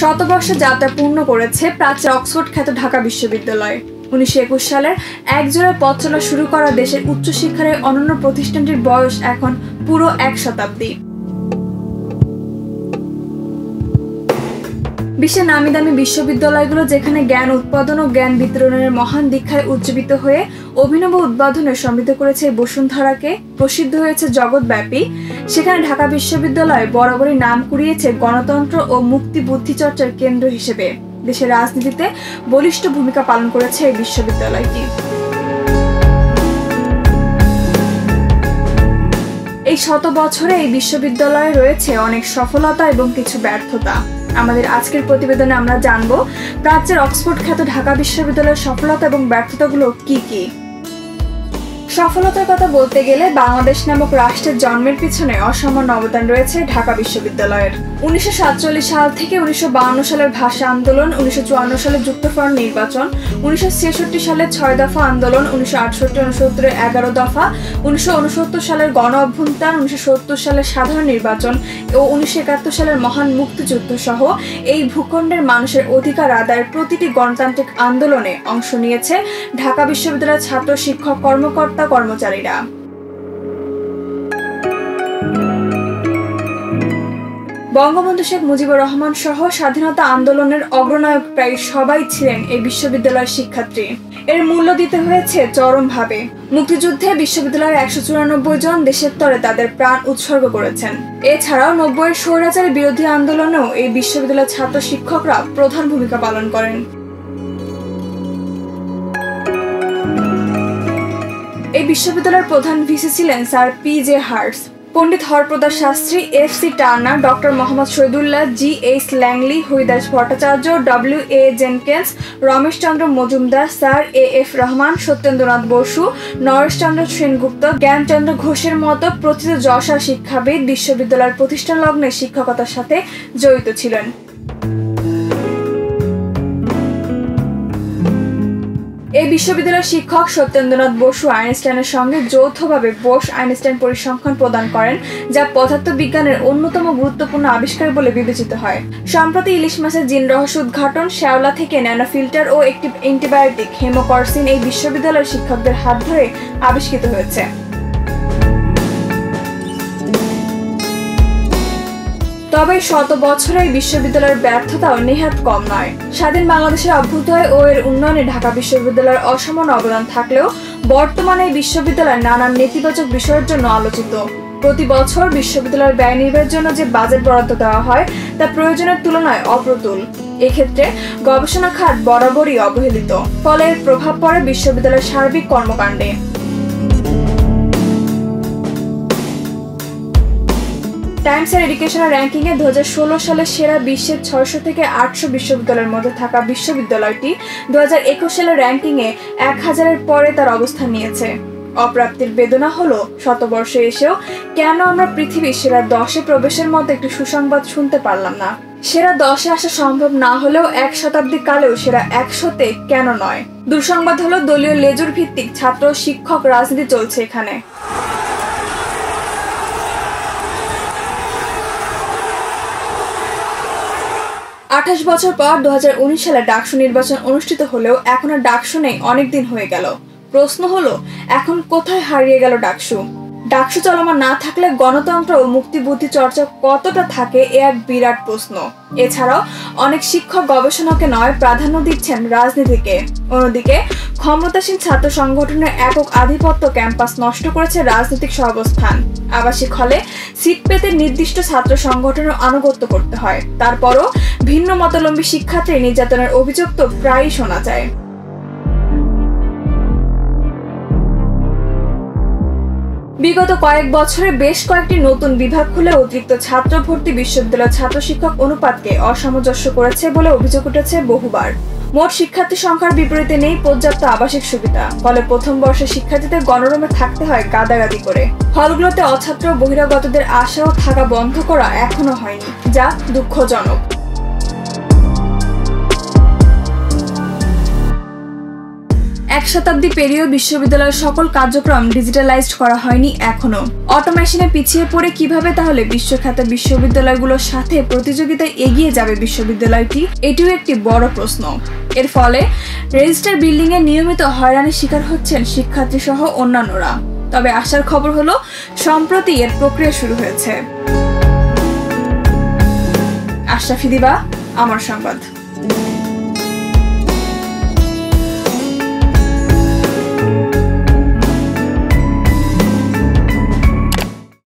शतवर्ष यात्रा पूर्ण करेছে প্রাচ্যের অক্সফোর্ড খ্যাত ঢাকা বিশ্ববিদ্যালয়। ১৯২১ সালের একজোড়া পথ চলা শুরু করা দেশের উচ্চশিক্ষার এই অনন্য প্রতিষ্ঠানটির বয়স এখন পুরো এক শতাব্দী। বিশ্বের নামীদামি বিশ্ববিদ্যালয়গুলো যেখানে জ্ঞান উৎপাদন ও জ্ঞান বিতরণের মহান দীক্ষায় উজ্জীবিত হয়ে অভিনব উদ্বোধনে সমৃদ্ধ করেছে বসুন্ধরাকে, প্রসিদ্ধ হয়েছে জগৎব্যাপী, সেখানে ঢাকা বিশ্ববিদ্যালয় বরাবরই নাম কুড়িয়েছে গণতন্ত্র ও মুক্তি বুদ্ধি চর্চার কেন্দ্র হিসেবে। দেশের রাজনীতিতে বলিষ্ঠ ভূমিকা পালন করেছে এই বিশ্ববিদ্যালয়টি। এই শত বছরে এই বিশ্ববিদ্যালয়ে রয়েছে অনেক সফলতা এবং কিছু ব্যর্থতা। আমাদের আজকের প্রতিবেদনে আমরা জানবো প্রাচ্যের অক্সফোর্ড খ্যাত ঢাকা বিশ্ববিদ্যালয়ের সফলতা এবং ব্যর্থতাগুলো কি কি। সফলতার কথা বলতে গেলে বাংলাদেশ নামক রাষ্ট্রের জন্মের পিছনে অসামান্য অবদান রয়েছে ঢাকা বিশ্ববিদ্যালয়ের। ১৯৪৭ সাল থেকে ১৯৫২ সালের ভাষা আন্দোলন, ১৯৫৪ সালে যুক্তফ্রন্ট নির্বাচন, ১৯৬৬ সালের ৬ দফা আন্দোলন, ১৯৬৮-৬৯ ১১ দফা, ১৯৬৯ সালের গণ অভ্যুত্থান, ১৯৭০ সালের সাধারণ নির্বাচন ও ১৯৭১ সালের মহান মুক্তিযুদ্ধ সহ এই ভূখণ্ডের মানুষের অধিকার আদায়ের প্রতিটি গণতান্ত্রিক আন্দোলনে অংশ নিয়েছে ঢাকা বিশ্ববিদ্যালয়ের ছাত্র, শিক্ষক, কর্মকর্তা, কর্মচারীরা। বঙ্গবন্ধু শেখ মুজিবুর রহমান সহ স্বাধীনতা আন্দোলনের অগ্রনায়ক প্রায় সবাই ছিলেন এই বিশ্ববিদ্যালয়ের শিক্ষার্থী। এর মূল্য দিতে হয়েছে চরমভাবে। মুক্তিযুদ্ধে বিশ্ববিদ্যালয়ের ১৯৪ জন দেশের তরে তাদের প্রাণ উৎসর্গ করেছেন। এছাড়াও ৯০-এর স্বৈরাচারী বিরোধী আন্দোলনেও এই বিশ্ববিদ্যালয়ের ছাত্র শিক্ষকরা প্রধান ভূমিকা পালন করেন। এই বিশ্ববিদ্যালয়ের প্রধান ভিসি ছিলেন sir P J hertz, Pandit Haraprasad Shastri, F C Turner, doctor Mohammad Shahidullah, G H Langley, Haridas Bhattacharya, W A Jenkins, Rameshchandra Majumdar, sir A F Rahman, Satyendranath Basu, Nareshchandra Sengupta, Gyanchandra ঘোষের মতো প্রথিতযশা শিক্ষাবিদ বিশ্ববিদ্যালয়ের প্রতিষ্ঠান লগ্নে শিক্ষকতার সাথে জড়িত ছিলেন। এই বিশ্ববিদ্যালয়ের শিক্ষক সত্যেন্দ্রনাথ বসু আইনস্টাইনের সঙ্গে যৌথভাবে বোস আইনস্টাইন পরিসংখ্যান প্রদান করেন, যা পদার্থবিজ্ঞানের অন্যতম গুরুত্বপূর্ণ আবিষ্কার বলে বিবেচিত হয়। সম্প্রতি ইলিশ মাছের জিন রহস্য উদ্ঘাটন, শ্যাওলা থেকে ন্যানো ফিল্টার ও একটি অ্যান্টিবায়োটিক হেমোকরসিন এই বিশ্ববিদ্যালয়ের শিক্ষকদের হাত ধরে আবিষ্কৃত হয়েছে। তবে শত বছরে এই বিশ্ববিদ্যালয়ের ব্যর্থতাও নেহাত কম নয়। স্বাধীন বাংলাদেশের অভ্যুদয় ও এর উন্নয়নে ঢাকা বিশ্ববিদ্যালয়ের অসামান্য অবদান থাকলেও বর্তমানে এই বিশ্ববিদ্যালয়ের নানান নেতিবাচক বিষয়ের জন্য আলোচিত। প্রতি বছর বিশ্ববিদ্যালয়ের ব্যয় নির্বাহের জন্য যে বাজেট বরাদ্দ দেওয়া হয় তা প্রয়োজনের তুলনায় অপ্রতুল। এক্ষেত্রে গবেষণা খাত বরাবরই অবহেলিত, ফলে এর প্রভাব পড়ে বিশ্ববিদ্যালয়ের সার্বিক কর্মকাণ্ডে। টাইমসের এডুকেশনাল র্যাঙ্কিংয়ে ২০১৬ সালে সেরা বিশ্বের ৬০০ থেকে ৮০০ বিশ্ববিদ্যালয়ের মধ্যে থাকা বিশ্ববিদ্যালয়টি ২০২১ সালের র্যাঙ্কিংয়ে ১,০০০-এর পরে তার অবস্থান নিয়েছে। অপ্রাপ্তির বেদনা হলো শতবর্ষে এসেও কেন আমরা পৃথিবীর সেরা ১০-এ প্রবেশের মতো একটি সুসংবাদ শুনতে পারলাম না। সেরা ১০-এ আসা সম্ভব না হলেও এক শতাব্দী কালেও সেরা ১০০-তে কেন নয়? দুঃসংবাদ হলো দলীয় লেজুর ভিত্তিক ছাত্র, শিক্ষক রাজনীতি চলছে এখানে। আঠাশ বছর পর ২০১৯ সালে ডাকসু নির্বাচন অনুষ্ঠিত হলেও এখন আর ডাকসু নেই, অনেকদিন হয়ে গেল। প্রশ্ন হলো এখন কোথায় হারিয়ে গেল ডাকসু? ডাকসু চলমান না থাকলে গণতন্ত্র ও মুক্তিবুদ্ধি চর্চা কতটা থাকে, এ এক বিরাট প্রশ্ন। এছাড়াও অনেক শিক্ষক গবেষণাকে নয় প্রাধান্য দিচ্ছেন রাজনীতিকে। অন্যদিকে ক্ষমতাসীন ছাত্র সংগঠনের একক আধিপত্য ক্যাম্পাস নষ্ট করেছে রাজনৈতিক সহাবস্থান। আবাসিক হলে সিট পেতে নির্দিষ্ট ছাত্র সংগঠনের আনুগত্য করতে হয়, তারপরও ভিন্ন মতাবলম্বী শিক্ষার্থী নির্যাতনের অভিযোগ তো প্রায়ই শোনা যায়। বিগত কয়েক বছরে বেশ কয়েকটি নতুন বিভাগ খুলে অতিরিক্ত ছাত্র ভর্তি বিশ্ববিদ্যালয়ের ছাত্র শিক্ষক অনুপাতকে অসামঞ্জস্য করেছে বলে অভিযোগ উঠেছে বহুবার। মোট শিক্ষার্থী সংখ্যার বিপরীতে নেই পর্যাপ্ত আবাসিক সুবিধা, ফলে প্রথম বর্ষের শিক্ষার্থীদের গণরুমে থাকতে হয় গাদাগাদি করে। হলগুলোতে অছাত্র বহিরাগতদের আসা ও থাকা বন্ধ করা এখনো হয়নি, যা দুঃখজনক। एक शताब्दी पेरिये विश्वविद्यालय सकल कार्यक्रम डिजिटलाइज्ड करा हयनि एखोनो। अटोमेशने पिछिए पड़े किभाबे ताहले विश्वख्यात विश्वविद्यालयगुलोर साथे प्रतियोगिताय एगिये जाबे विश्वविद्यालयटी, एटिओ एकटी बड़ प्रश्न। एर फले रेजिस्ट्रार बिल्डिंगे नियमित हयरानिर शिकार हच्छेन शिक्षार्थी सह अन्यान्यरा। तबे आशार खबर हलो सम्प्रति एर प्रक्रिया शुरू हयेछे। आशा फिदिबा, आमार संवाद।